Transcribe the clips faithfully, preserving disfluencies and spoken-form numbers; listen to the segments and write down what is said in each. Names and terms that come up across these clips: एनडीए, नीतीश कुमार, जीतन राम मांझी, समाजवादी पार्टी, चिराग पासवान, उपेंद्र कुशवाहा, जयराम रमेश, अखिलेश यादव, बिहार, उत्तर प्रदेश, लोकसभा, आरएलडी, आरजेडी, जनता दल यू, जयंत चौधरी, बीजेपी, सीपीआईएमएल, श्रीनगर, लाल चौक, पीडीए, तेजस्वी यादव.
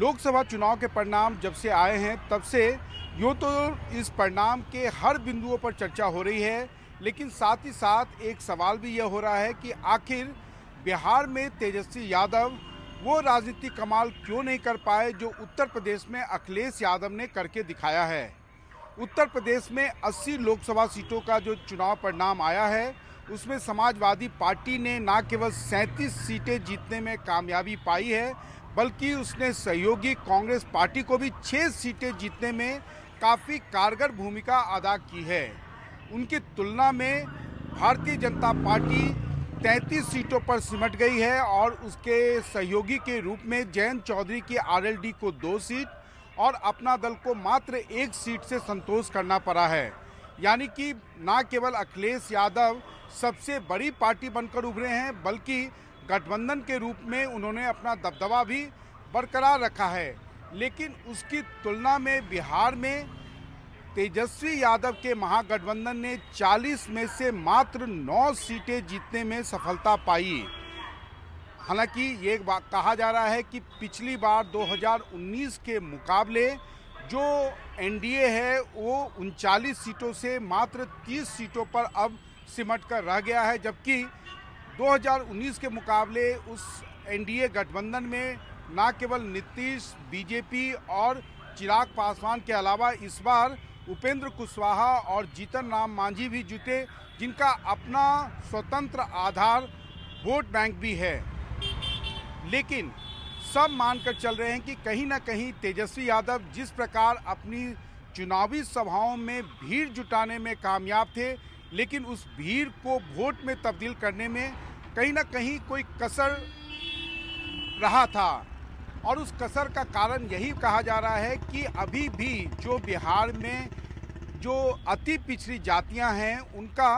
लोकसभा चुनाव के परिणाम जब से आए हैं तब से यूँ तो इस परिणाम के हर बिंदुओं पर चर्चा हो रही है, लेकिन साथ ही साथ एक सवाल भी यह हो रहा है कि आखिर बिहार में तेजस्वी यादव वो राजनीतिक कमाल क्यों नहीं कर पाए जो उत्तर प्रदेश में अखिलेश यादव ने करके दिखाया है। उत्तर प्रदेश में अस्सी लोकसभा सीटों का जो चुनाव परिणाम आया है उसमें समाजवादी पार्टी ने न केवल सैंतीस सीटें जीतने में कामयाबी पाई है, बल्कि उसने सहयोगी कांग्रेस पार्टी को भी छः सीटें जीतने में काफ़ी कारगर भूमिका अदा की है। उनकी तुलना में भारतीय जनता पार्टी तैंतीस सीटों पर सिमट गई है और उसके सहयोगी के रूप में जयंत चौधरी की आरएलडी को दो सीट और अपना दल को मात्र एक सीट से संतोष करना पड़ा है। यानी कि ना केवल अखिलेश यादव सबसे बड़ी पार्टी बनकर उभरे हैं, बल्कि गठबंधन के रूप में उन्होंने अपना दबदबा भी बरकरार रखा है। लेकिन उसकी तुलना में बिहार में तेजस्वी यादव के महागठबंधन ने चालीस में से मात्र नौ सीटें जीतने में सफलता पाई। हालांकि ये कहा जा रहा है कि पिछली बार दो हज़ार उन्नीस के मुकाबले जो एनडीए है वो उनचालीस सीटों से मात्र तीस सीटों पर अब सिमट कर रह गया है, जबकि दो हज़ार उन्नीस के मुकाबले उस एनडीए गठबंधन में ना केवल नीतीश, बीजेपी और चिराग पासवान के अलावा इस बार उपेंद्र कुशवाहा और जीतन राम मांझी भी जुटे, जिनका अपना स्वतंत्र आधार वोट बैंक भी है। लेकिन सब मानकर चल रहे हैं कि कहीं ना कहीं तेजस्वी यादव जिस प्रकार अपनी चुनावी सभाओं में भीड़ जुटाने में कामयाब थे, लेकिन उस भीड़ को वोट में तब्दील करने में कहीं ना कहीं कोई कसर रहा था। और उस कसर का कारण यही कहा जा रहा है कि अभी भी जो बिहार में जो अति पिछड़ी जातियां हैं उनका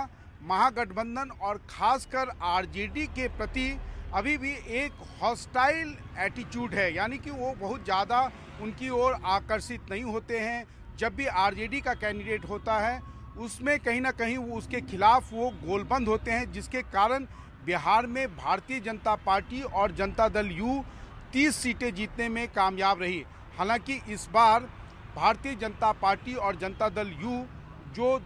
महागठबंधन और खासकर आरजेडी के प्रति अभी भी एक हॉस्टाइल एटीट्यूड है। यानी कि वो बहुत ज़्यादा उनकी ओर आकर्षित नहीं होते हैं। जब भी आरजेडी का कैंडिडेट होता है उसमें कहीं ना कहीं वो उसके खिलाफ वो गोलबंद होते हैं, जिसके कारण बिहार में भारतीय जनता पार्टी और जनता दल यू तीस सीटें जीतने में कामयाब रही। हालांकि इस बार भारतीय जनता पार्टी और जनता दल यू जो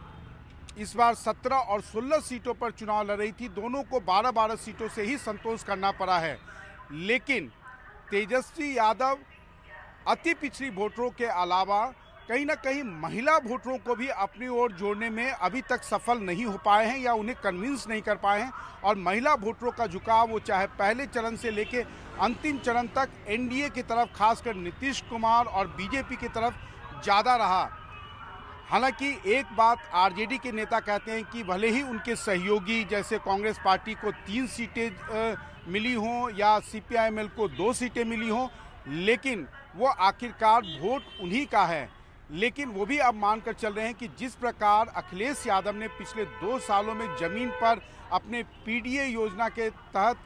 इस बार सत्रह और सोलह सीटों पर चुनाव लड़ रही थी, दोनों को बारह बारह सीटों से ही संतोष करना पड़ा है। लेकिन तेजस्वी यादव अति पिछड़ी वोटरों के अलावा कहीं ना कहीं महिला वोटरों को भी अपनी ओर जोड़ने में अभी तक सफल नहीं हो पाए हैं या उन्हें कन्विंस नहीं कर पाए हैं। और महिला वोटरों का झुकाव वो चाहे पहले चरण से लेके अंतिम चरण तक एनडीए की तरफ, खासकर नीतीश कुमार और बीजेपी की तरफ ज़्यादा रहा। हालांकि एक बात आरजेडी के नेता कहते हैं कि भले ही उनके सहयोगी जैसे कांग्रेस पार्टी को तीन सीटें मिली हों या सीपीआईएमएल को दो सीटें मिली हों, लेकिन वो आखिरकार वोट उन्हीं का है। लेकिन वो भी अब मानकर चल रहे हैं कि जिस प्रकार अखिलेश यादव ने पिछले दो सालों में ज़मीन पर अपने पीडीए योजना के तहत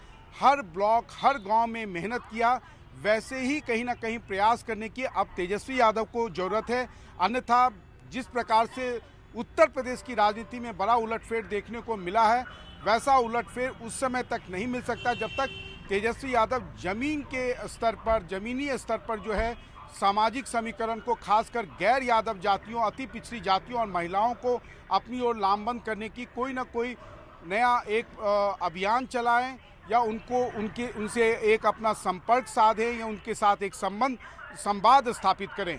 हर ब्लॉक हर गांव में मेहनत किया, वैसे ही कहीं ना कहीं प्रयास करने की अब तेजस्वी यादव को ज़रूरत है। अन्यथा जिस प्रकार से उत्तर प्रदेश की राजनीति में बड़ा उलटफेर देखने को मिला है, वैसा उलटफेर उस समय तक नहीं मिल सकता जब तक तेजस्वी यादव जमीन के स्तर पर, ज़मीनी स्तर पर जो है सामाजिक समीकरण को, खासकर गैर यादव जातियों, अति पिछड़ी जातियों और महिलाओं को अपनी ओर लामबंद करने की कोई ना कोई नया एक अभियान चलाएं या उनको उनके उनसे एक अपना संपर्क साधें या उनके साथ एक संबंध संवाद स्थापित करें।